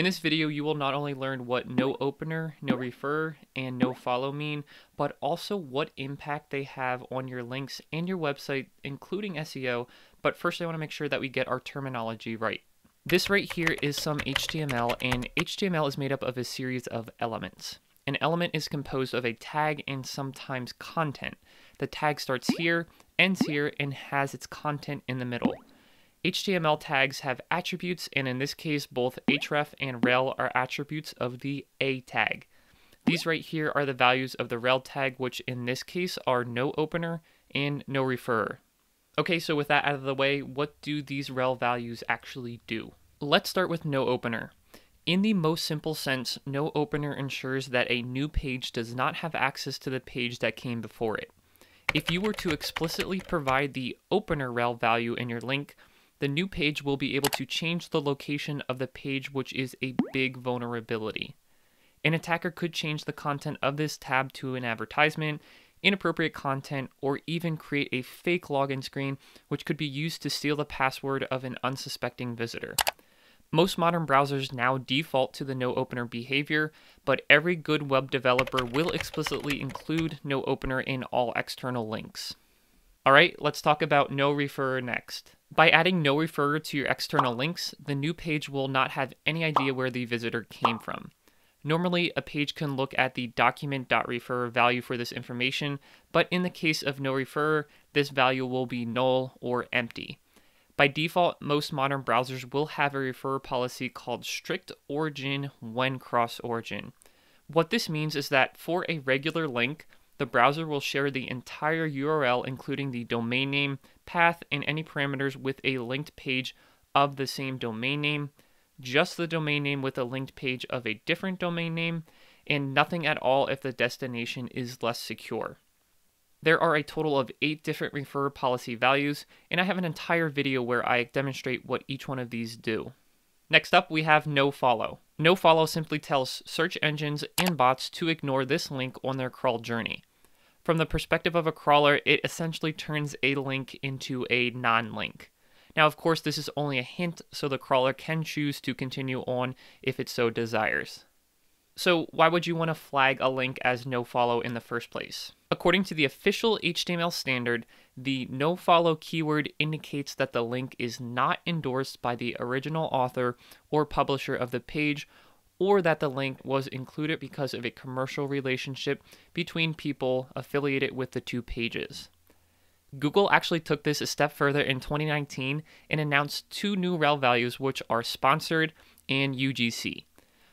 In this video, you will not only learn what noopener, noreferrer, and nofollow mean, but also what impact they have on your links and your website, including SEO. But first, I want to make sure that we get our terminology right. This right here is some HTML, and HTML is made up of a series of elements. An element is composed of a tag and sometimes content. The tag starts here, ends here, and has its content in the middle. HTML tags have attributes, and in this case, both href and rel are attributes of the a tag. These right here are the values of the rel tag, which in this case are noopener and noreferrer. Okay, so with that out of the way, what do these rel values actually do? Let's start with noopener. In the most simple sense, noopener ensures that a new page does not have access to the page that came before it. If you were to explicitly provide the opener rel value in your link, the new page will be able to change the location of the page, which is a big vulnerability. An attacker could change the content of this tab to an advertisement, inappropriate content, or even create a fake login screen, which could be used to steal the password of an unsuspecting visitor. Most modern browsers now default to the noopener behavior, but every good web developer will explicitly include noopener in all external links. All right, let's talk about noreferrer next. By adding noreferrer to your external links, the new page will not have any idea where the visitor came from. Normally, a page can look at the document.referrer value for this information, but in the case of noreferrer, this value will be null or empty. By default, most modern browsers will have a referrer policy called strict origin when cross-origin. What this means is that for a regular link, the browser will share the entire URL, including the domain name, path, and any parameters with a linked page of the same domain name, just the domain name with a linked page of a different domain name, and nothing at all if the destination is less secure. There are a total of 8 different referrer policy values, and I have an entire video where I demonstrate what each one of these do. Next up, we have nofollow. Nofollow simply tells search engines and bots to ignore this link on their crawl journey. From the perspective of a crawler, it essentially turns a link into a non-link. Now, of course, this is only a hint, so the crawler can choose to continue on if it so desires. So why would you want to flag a link as nofollow in the first place? According to the official HTML standard, the nofollow keyword indicates that the link is not endorsed by the original author or publisher of the page, or that the link was included because of a commercial relationship between people affiliated with the two pages. Google actually took this a step further in 2019 and announced 2 new rel values, which are sponsored and UGC.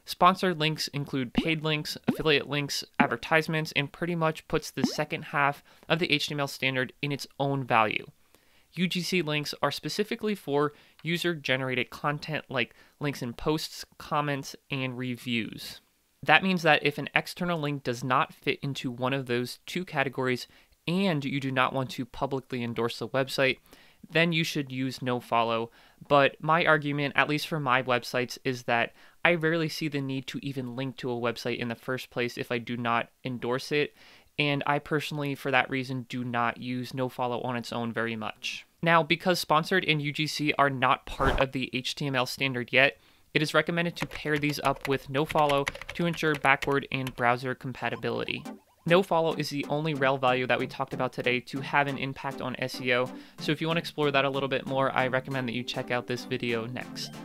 Sponsored links include paid links, affiliate links, advertisements, and pretty much puts the second half of the HTML standard in its own value. UGC links are specifically for user-generated content like links in posts, comments, and reviews. That means that if an external link does not fit into one of those 2 categories and you do not want to publicly endorse the website, then you should use nofollow. But my argument, at least for my websites, is that I rarely see the need to even link to a website in the first place if I do not endorse it. And I personally, for that reason, do not use nofollow on its own very much. Now, because sponsored and UGC are not part of the HTML standard yet, it is recommended to pair these up with nofollow to ensure backward and browser compatibility. Nofollow is the only rel value that we talked about today to have an impact on SEO, so if you want to explore that a little bit more, I recommend that you check out this video next.